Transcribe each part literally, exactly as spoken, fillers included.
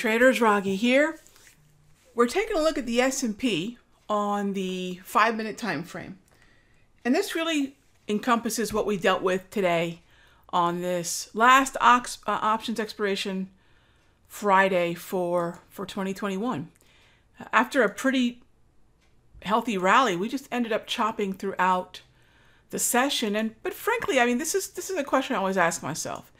traders, Raghee here. We're taking a look at the S and P on the five minute time frame. And this really encompasses what we dealt with today on this last ox, uh, options expiration Friday for, for twenty twenty-one. After a pretty healthy rally, we just ended up chopping throughout the session. And but frankly, I mean, this is this is a question I always ask myself.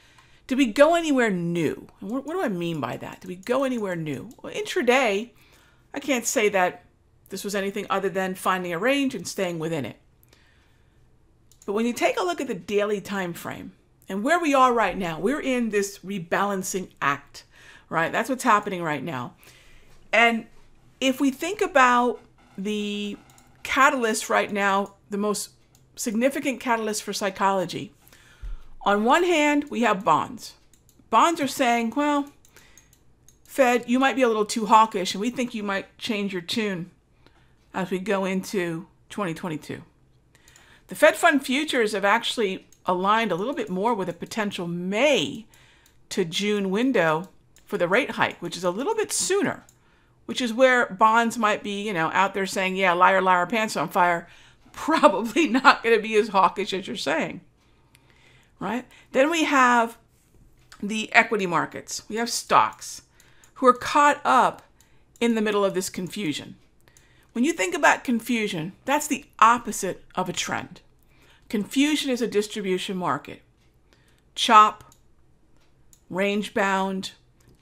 Did we go anywhere new? What, what do I mean by that? Did we go anywhere new? Well, intraday, I can't say that this was anything other than finding a range and staying within it. But when you take a look at the daily time frame and where we are right now, we're in this rebalancing act, right? That's what's happening right now. And if we think about the catalyst right now, the most significant catalyst for psychology, on one hand, we have bonds. Bonds are saying, well, Fed, you might be a little too hawkish, and we think you might change your tune as we go into twenty twenty-two. The Fed Fund futures have actually aligned a little bit more with a potential May to June window for the rate hike, which is a little bit sooner, which is where bonds might be, you know, out there saying, yeah, liar, liar, pants on fire, probably not going to be as hawkish as you're saying. Right? Then we have the equity markets. We have stocks who are caught up in the middle of this confusion. When you think about confusion, that's the opposite of a trend. Confusion is a distribution market. Chop, range bound,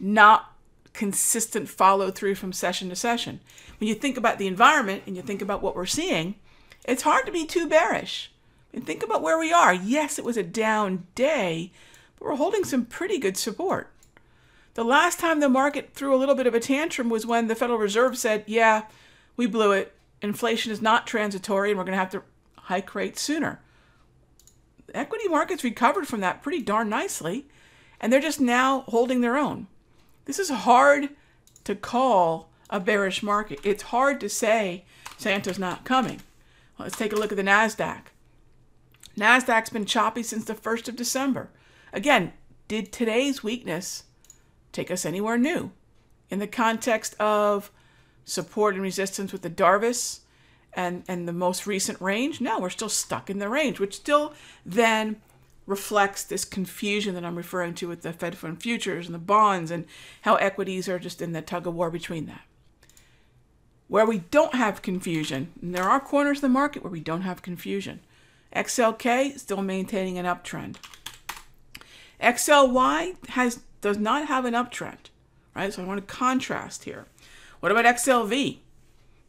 not consistent follow through from session to session. When you think about the environment and you think about what we're seeing, it's hard to be too bearish. And think about where we are. Yes, it was a down day, but we're holding some pretty good support. The last time the market threw a little bit of a tantrum was when the Federal Reserve said, yeah, we blew it. Inflation is not transitory, and we're going to have to hike rates sooner. The equity markets recovered from that pretty darn nicely, and they're just now holding their own. This is hard to call a bearish market. It's hard to say Santa's not coming. Well, let's take a look at the NASDAQ. NASDAQ's been choppy since the first of December. Again, did today's weakness take us anywhere new? In the context of support and resistance with the Darvis and, and the most recent range, no, we're still stuck in the range, which still then reflects this confusion that I'm referring to with the Fed Fund futures and the bonds and how equities are just in the tug of war between that. Where we don't have confusion, and there are corners of the market where we don't have confusion. X L K still maintaining an uptrend. X L Y has does not have an uptrend, right? So I want to contrast here. What about X L V?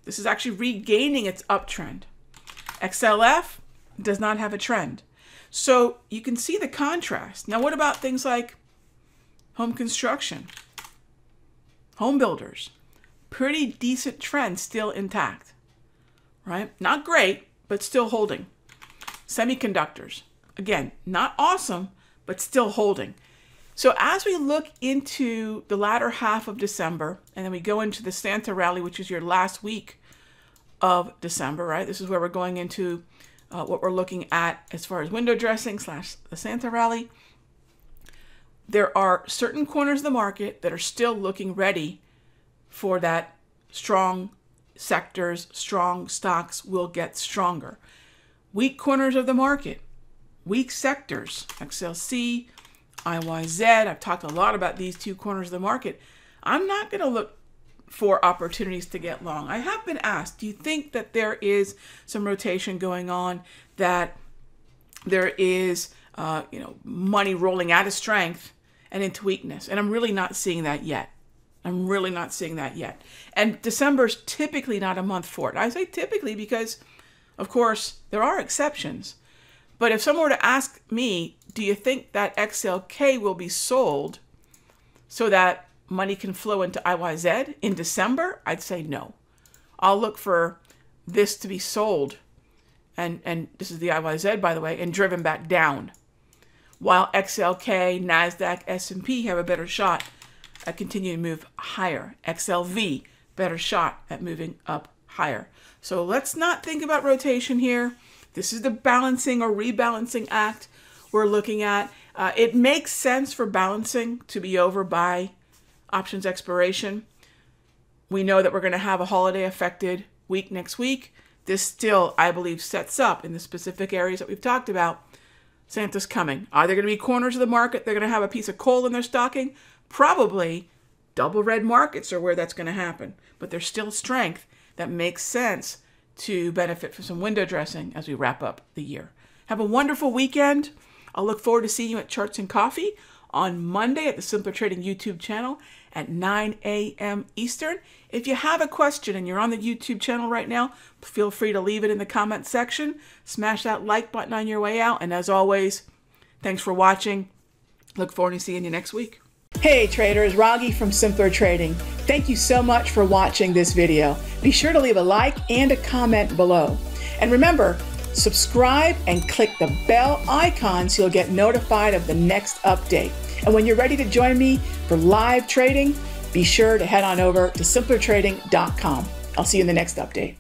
This is actually regaining its uptrend. X L F does not have a trend. So you can see the contrast. Now, what about things like home construction, home builders? Pretty decent trend still intact, right? Not great, but still holding. Semiconductors, again, not awesome, but still holding. So as we look into the latter half of December, and then we go into the Santa rally, which is your last week of December, right? This is where we're going into uh, what we're looking at as far as window dressing slash the Santa rally. There are certain corners of the market that are still looking ready for that. Strong sectors, strong stocks will get stronger. Weak corners of the market, weak sectors, X L C, I Y Z. I've talked a lot about these two corners of the market. I'm not going to look for opportunities to get long. I have been asked, do you think that there is some rotation going on, that there is uh, you know, money rolling out of strength and into weakness? And I'm really not seeing that yet. I'm really not seeing that yet. And December's typically not a month for it. I say typically because, of course, there are exceptions, but if someone were to ask me, do you think that X L K will be sold so that money can flow into I Y Z in December? I'd say no. I'll look for this to be sold, and, and this is the I Y Z, by the way, and driven back down, while X L K, NASDAQ, S and P have a better shot at continuing to move higher. X L V, better shot at moving up higher. So let's not think about rotation here. This is the balancing or rebalancing act we're looking at. Uh, it makes sense for balancing to be over by options expiration. We know that we're going to have a holiday affected week next week. This still, I believe, sets up in the specific areas that we've talked about. Santa's coming. Are there going to be corners of the market? They're going to have a piece of coal in their stocking? Probably. Double red markets are where that's going to happen. But there's still strength that makes sense to benefit from some window dressing as we wrap up the year. Have a wonderful weekend. I'll look forward to seeing you at Charts and Coffee on Monday at the Simpler Trading YouTube channel at nine A M Eastern. If you have a question and you're on the YouTube channel right now, feel free to leave it in the comment section. Smash that like button on your way out. And as always, thanks for watching. Look forward to seeing you next week. Hey traders, Raghee from Simpler Trading. Thank you so much for watching this video. Be sure to leave a like and a comment below. And remember, subscribe and click the bell icon so you'll get notified of the next update. And when you're ready to join me for live trading, be sure to head on over to simpler trading dot com. I'll see you in the next update.